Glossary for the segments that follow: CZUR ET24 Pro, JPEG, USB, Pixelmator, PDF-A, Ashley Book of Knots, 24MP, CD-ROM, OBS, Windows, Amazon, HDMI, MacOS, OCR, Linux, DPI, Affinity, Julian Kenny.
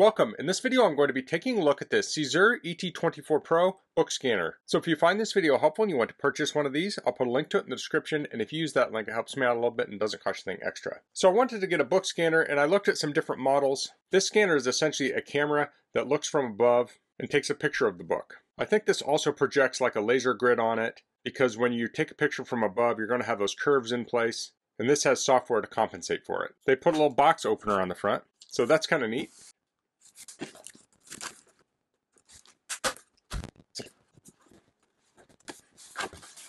Welcome. In this video, I'm going to be taking a look at this CZUR ET24 Pro book scanner. So if you find this video helpful and you want to purchase one of these, I'll put a link to it in the description. And if you use that link, it helps me out a little bit and doesn't cost you anything extra. So I wanted to get a book scanner and I looked at some different models. This scanner is essentially a camera that looks from above and takes a picture of the book. I think this also projects like a laser grid on it because when you take a picture from above, you're going to have those curves in place. And this has software to compensate for it. They put a little box opener on the front. So that's kind of neat.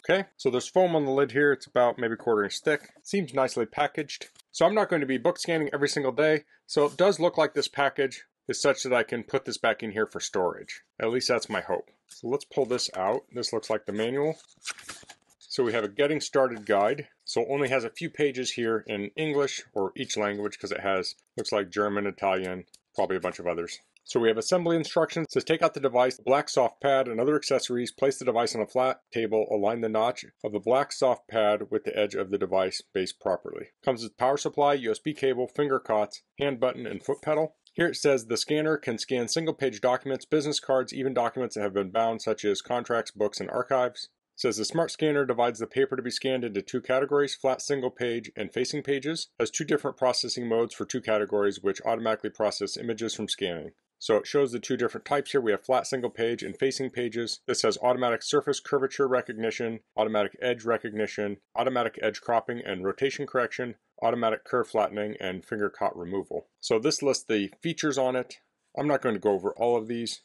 Okay, so there's foam on the lid here. It's about maybe 1/4 inch thick. Seems nicely packaged. So I'm not going to be book scanning every single day. So it does look like this package is such that I can put this back in here for storage. At least that's my hope. So let's pull this out. This looks like the manual. So we have a getting started guide. So it only has a few pages here in English or each language because it has, looks like German, Italian, probably a bunch of others. So we have assembly instructions. It says take out the device, black soft pad and other accessories, place the device on a flat table, align the notch of the black soft pad with the edge of the device base properly. Comes with power supply, USB cable, finger cots, hand button, and foot pedal. Here it says the scanner can scan single page documents, business cards, even documents that have been bound such as contracts, books, and archives. It says the smart scanner divides the paper to be scanned into two categories, flat single page and facing pages. It has two different processing modes for two categories which automatically process images from scanning. So it shows the two different types here. We have flat single page and facing pages. This has automatic surface curvature recognition, automatic edge recognition, automatic edge cropping and rotation correction, automatic curve flattening, and finger cot removal. So this lists the features on it. I'm not going to go over all of these.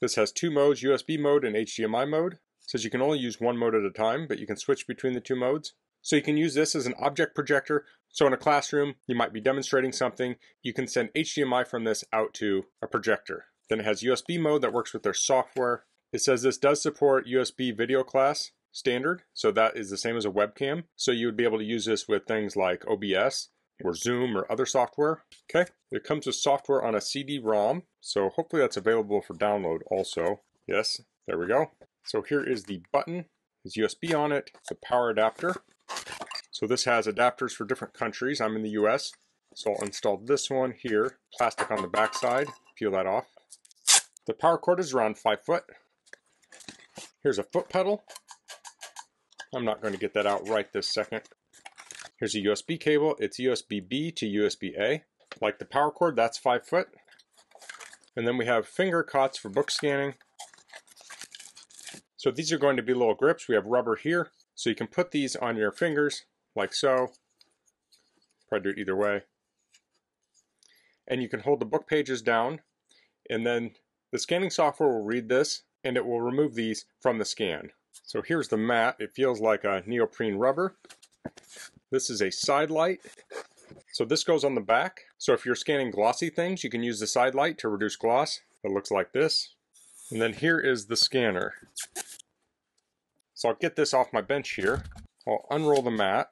This has two modes, USB mode and HDMI mode. Says you can only use one mode at a time, but you can switch between the two modes. So you can use this as an object projector. So in a classroom, you might be demonstrating something. You can send HDMI from this out to a projector. Then it has USB mode that works with their software. It says this does support USB video class standard. So that is the same as a webcam. So you would be able to use this with things like OBS or Zoom or other software. Okay, it comes with software on a CD-ROM. So hopefully that's available for download also. Yes, there we go. So here is the button, there's USB on it, the power adapter. So this has adapters for different countries. I'm in the US, so I'll install this one here. Plastic on the backside, peel that off. The power cord is around 5 foot. Here's a foot pedal. I'm not going to get that out right this second. Here's a USB cable. It's USB-B to USB-A. Like the power cord, that's 5 foot. And then we have finger cots for book scanning. So these are going to be little grips. We have rubber here. So you can put these on your fingers like so. Probably do it either way. And you can hold the book pages down and then the scanning software will read this and it will remove these from the scan. So here's the mat. It feels like a neoprene rubber. This is a side light. So this goes on the back. So if you're scanning glossy things, you can use the side light to reduce gloss. It looks like this. And then here is the scanner. So I'll get this off my bench here. I'll unroll the mat.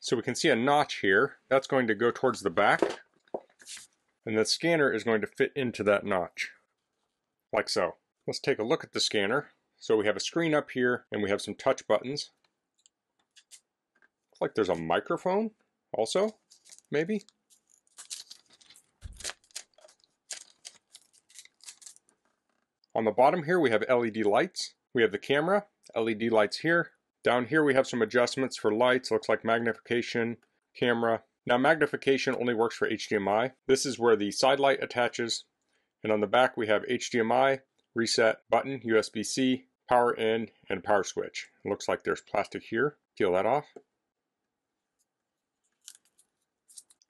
So we can see a notch here. That's going to go towards the back. And the scanner is going to fit into that notch. Like so. Let's take a look at the scanner. So we have a screen up here and we have some touch buttons. Looks like there's a microphone also, maybe. On the bottom here, we have LED lights. We have the camera, LED lights here. Down here, we have some adjustments for lights. Looks like magnification, camera. Now, magnification only works for HDMI. This is where the side light attaches. And on the back, we have HDMI, reset button, USB-C, power in, and power switch. It looks like there's plastic here. Peel that off.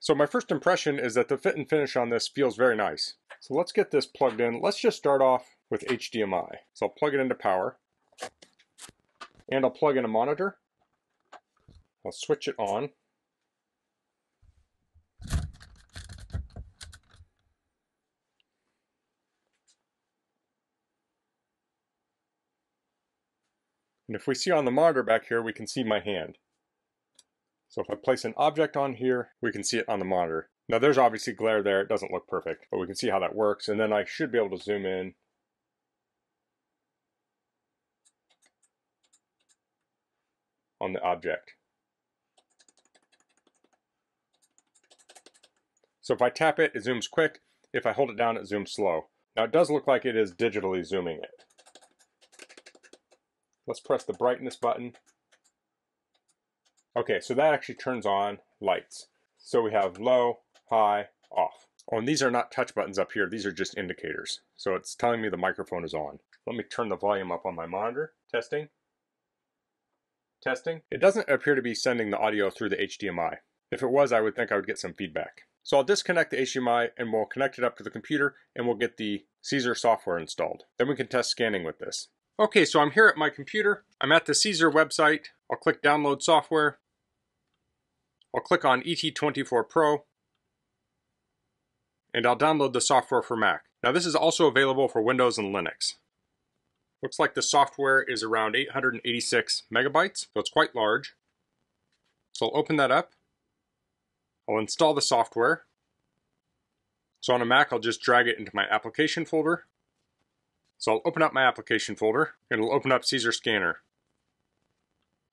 So my first impression is that the fit and finish on this feels very nice. So let's get this plugged in. Let's just start off with HDMI. So I'll plug it into power and I'll plug in a monitor. I'll switch it on. And if we see on the monitor back here, we can see my hand. So if I place an object on here, we can see it on the monitor. Now there's obviously glare there. It doesn't look perfect, but we can see how that works. And then I should be able to zoom in. On the object. So if I tap it, it zooms quick. If I hold it down, it zooms slow. Now it does look like it is digitally zooming it. Let's press the brightness button. Okay, so that actually turns on lights. So we have low, high, off. Oh, and these are not touch buttons up here. These are just indicators. So it's telling me the microphone is on. Let me turn the volume up on my monitor. Testing. Testing. It doesn't appear to be sending the audio through the HDMI. If it was, I would think I would get some feedback. So I'll disconnect the HDMI and we'll connect it up to the computer and we'll get the CZUR software installed. Then we can test scanning with this. Okay, so I'm here at my computer. I'm at the CZUR website. I'll click download software. I'll click on ET24 Pro. And I'll download the software for Mac. Now this is also available for Windows and Linux. Looks like the software is around 886 megabytes, so it's quite large. So I'll open that up. I'll install the software. So on a Mac, I'll just drag it into my application folder. So I'll open up my application folder, and it'll open up CZUR Scanner.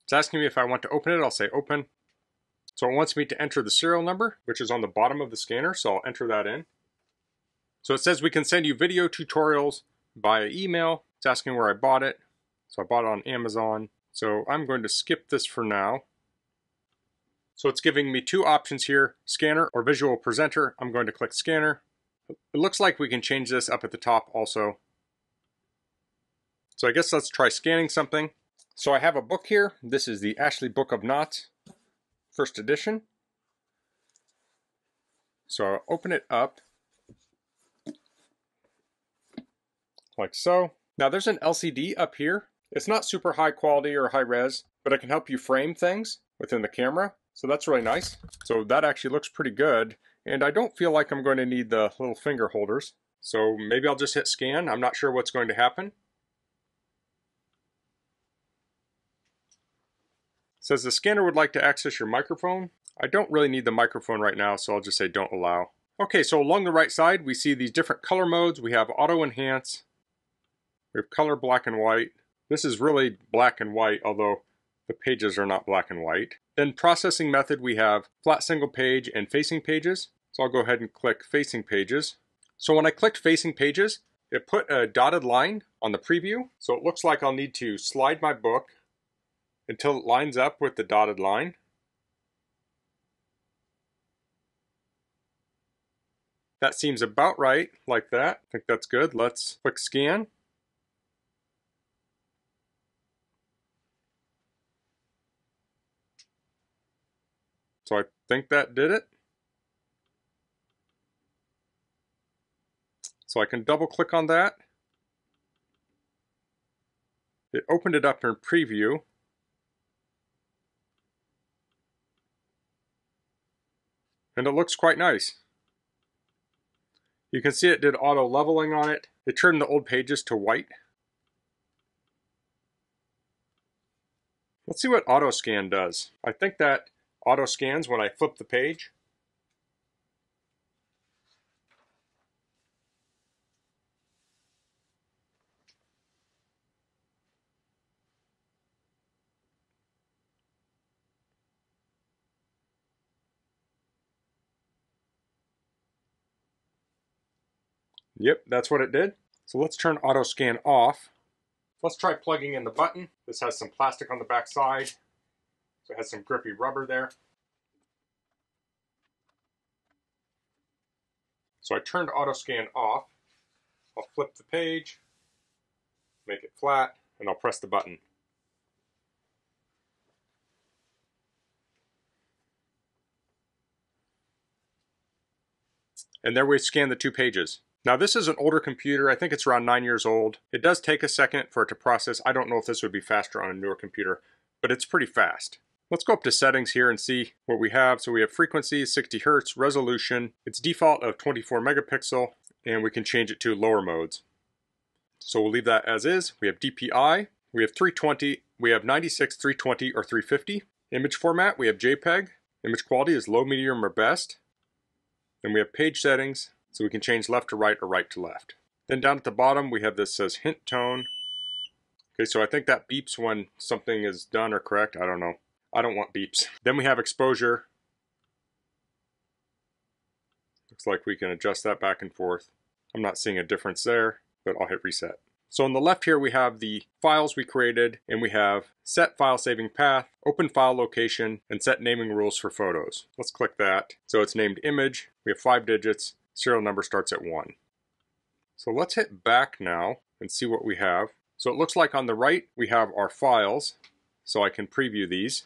It's asking me if I want to open it. I'll say open. So it wants me to enter the serial number, which is on the bottom of the scanner, so I'll enter that in. So it says we can send you video tutorials via email. It's asking where I bought it. So I bought it on Amazon. So I'm going to skip this for now. So it's giving me two options here, scanner or visual presenter. I'm going to click scanner. It looks like we can change this up at the top also. So I guess let's try scanning something. So I have a book here. This is the Ashley Book of Knots, first edition. So I'll open it up like so. Now there's an LCD up here. It's not super high quality or high res, but it can help you frame things within the camera. So that's really nice. So that actually looks pretty good. And I don't feel like I'm going to need the little finger holders. So maybe I'll just hit scan. I'm not sure what's going to happen. It says the scanner would like to access your microphone. I don't really need the microphone right now, so I'll just say don't allow. Okay, so along the right side, we see these different color modes. We have auto enhance. We have color black and white. This is really black and white, although the pages are not black and white. Then processing method, we have flat single page and facing pages. So I'll go ahead and click facing pages. So when I clicked facing pages, it put a dotted line on the preview. So it looks like I'll need to slide my book until it lines up with the dotted line. That seems about right, like that. I think that's good. Let's click scan. So I think that did it. So I can double click on that. It opened it up in preview. And it looks quite nice. You can see it did auto leveling on it. It turned the old pages to white. Let's see what auto scan does. I think that auto scans when I flip the page. Yep, that's what it did. So let's turn auto scan off. Let's try plugging in the button. This has some plastic on the back side. So it has some grippy rubber there. So I turned auto scan off. I'll flip the page, make it flat, and I'll press the button. And there we scan the two pages. Now this is an older computer. I think it's around 9 years old. It does take a second for it to process. I don't know if this would be faster on a newer computer, but it's pretty fast. Let's go up to settings here and see what we have. So we have frequency, 60 hertz, resolution. It's default of 24 megapixel, and we can change it to lower modes. So we'll leave that as is. We have DPI, we have 320, we have 96, 320, or 350. Image format, we have JPEG. Image quality is low, medium, or best. Then we have page settings, so we can change left to right or right to left. Then down at the bottom, we have this says hint tone. Okay, so I think that beeps when something is done or correct. I don't know. I don't want beeps. Then we have exposure. Looks like we can adjust that back and forth. I'm not seeing a difference there, but I'll hit reset. So on the left here, we have the files we created, and we have set file saving path, open file location, and set naming rules for photos. Let's click that. So it's named image. We have 5 digits. Serial number starts at 1. So let's hit back now and see what we have. So it looks like on the right, we have our files. So I can preview these.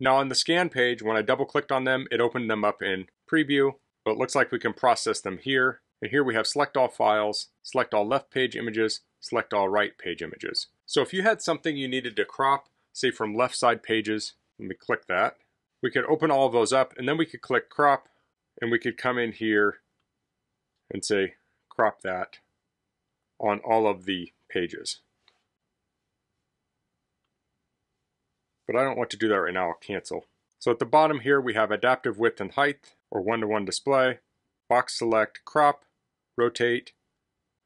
Now on the scan page, when I double clicked on them, it opened them up in preview, but it looks like we can process them here. And here we have select all files, select all left page images, select all right page images. So if you had something you needed to crop, say from left side pages, let me click that. We could open all of those up and then we could click crop and we could come in here and say crop that on all of the pages. But I don't want to do that right now, I'll cancel. So at the bottom here we have adaptive width and height or one-to-one display, box select, crop, rotate,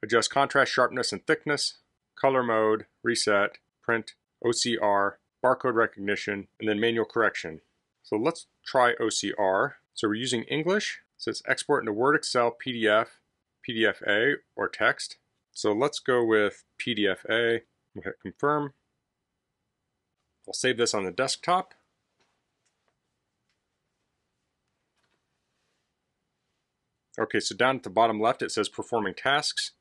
adjust contrast, sharpness, and thickness, color mode, reset, print, OCR, barcode recognition, and then manual correction. So let's try OCR. So we're using English. It says export into Word, Excel, PDF, PDF-A, or text. So let's go with PDF-A. We'll hit confirm. I'll save this on the desktop. Okay, so down at the bottom left it says performing tasks.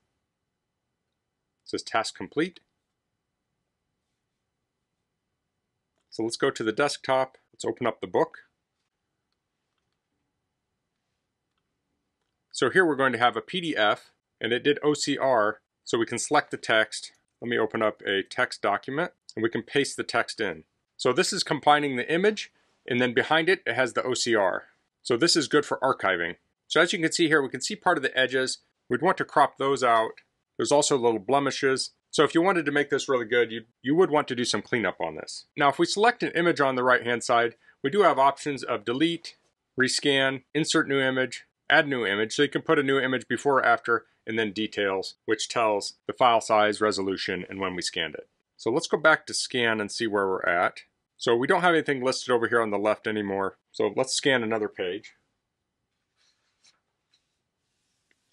It says task complete. So let's go to the desktop. Let's open up the book. So here we're going to have a PDF, and it did OCR, so we can select the text. Let me open up a text document, and we can paste the text in. So this is combining the image, and then behind it, it has the OCR. So this is good for archiving. So as you can see here, we can see part of the edges. We'd want to crop those out. There's also little blemishes. So if you wanted to make this really good, you would want to do some cleanup on this. Now, if we select an image on the right-hand side, we do have options of delete, rescan, insert new image, add new image. So you can put a new image before or after, and then details, which tells the file size, resolution, and when we scanned it. So let's go back to scan and see where we're at. So we don't have anything listed over here on the left anymore. So let's scan another page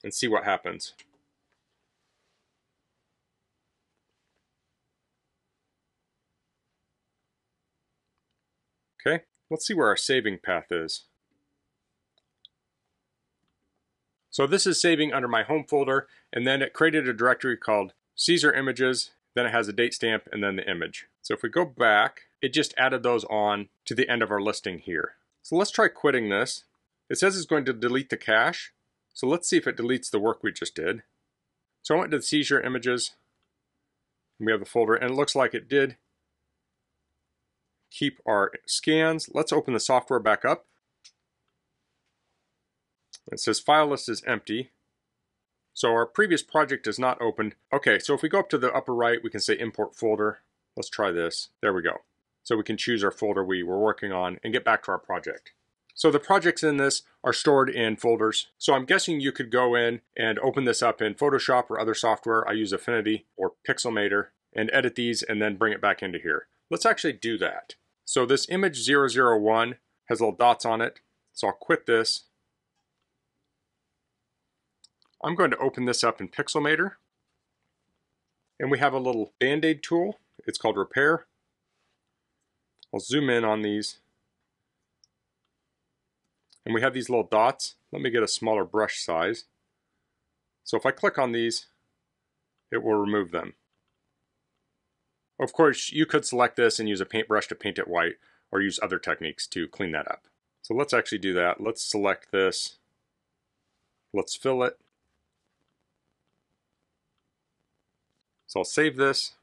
and see what happens. Okay, let's see where our saving path is. So this is saving under my home folder, and then it created a directory called CZUR Images, then it has a date stamp, and then the image. So if we go back, it just added those on to the end of our listing here. So let's try quitting this. It says it's going to delete the cache. So let's see if it deletes the work we just did. So I went to the CZUR Images, and we have the folder, and it looks like it did keep our scans. Let's open the software back up. It says file list is empty. So our previous project is not opened. Okay, so if we go up to the upper right, we can say import folder. Let's try this. There we go. So we can choose our folder we were working on and get back to our project. So the projects in this are stored in folders. So I'm guessing you could go in and open this up in Photoshop or other software. I use Affinity or Pixelmator and edit these and then bring it back into here. Let's actually do that. So this image 001 has little dots on it. So I'll quit this. I'm going to open this up in Pixelmator. And we have a little Band-Aid tool. It's called Repair. I'll zoom in on these. And we have these little dots. Let me get a smaller brush size. So if I click on these, it will remove them. Of course, you could select this and use a paintbrush to paint it white or use other techniques to clean that up. So let's actually do that. Let's select this. Let's fill it. So I'll save this,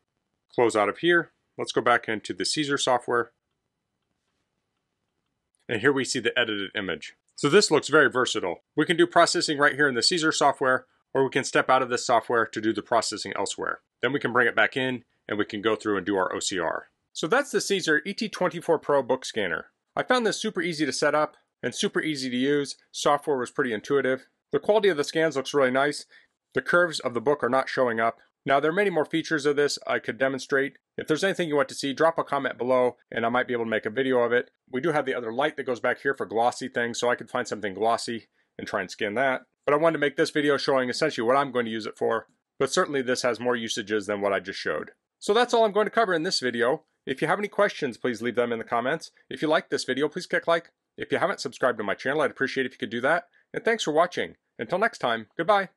close out of here. Let's go back into the CZUR software. And here we see the edited image. So this looks very versatile. We can do processing right here in the CZUR software, or we can step out of this software to do the processing elsewhere. Then we can bring it back in, and we can go through and do our OCR. So that's the CZUR ET24 Pro book scanner. I found this super easy to set up and super easy to use. Software was pretty intuitive. The quality of the scans looks really nice. The curves of the book are not showing up. Now, there are many more features of this I could demonstrate. If there's anything you want to see, drop a comment below and I might be able to make a video of it. We do have the other light that goes back here for glossy things, so I could find something glossy and try and skin that. But I wanted to make this video showing essentially what I'm going to use it for, but certainly this has more usages than what I just showed. So that's all I'm going to cover in this video. If you have any questions, please leave them in the comments. If you liked this video, please click like. If you haven't subscribed to my channel, I'd appreciate it if you could do that. And thanks for watching. Until next time, goodbye.